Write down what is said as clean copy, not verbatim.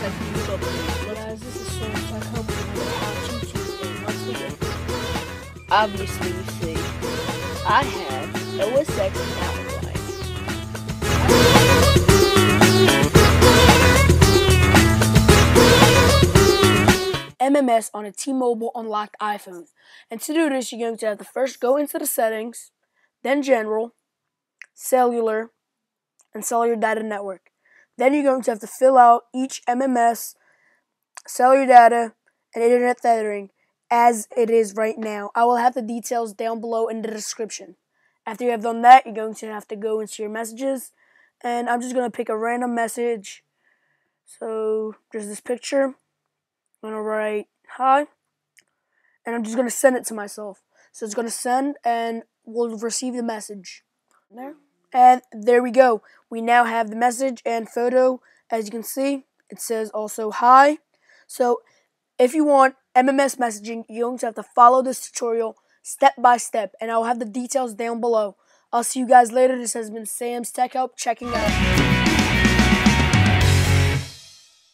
Guys, this is so much. I hope you watching Tuesday once again. Obviously, we see I have OSX now. MMS on a T-Mobile unlocked iPhone. And to do this, you're going to have to first go into the settings, then general, cellular, and cellular data network. Then you're going to have to fill out each MMS, cellular data, and internet tethering as it is right now. I will have the details down below in the description. After you have done that, you're going to have to go into your messages, and I'm just going to pick a random message. So there's this picture. I'm gonna write hi, and I'm just gonna send it to myself. So it's gonna send, and we'll receive the message. There, and there we go. We now have the message and photo. As you can see, it says also hi. So if you want MMS messaging, you're going to have to follow this tutorial step by step, and I'll have the details down below. I'll see you guys later. This has been Sam's Tech Help checking out.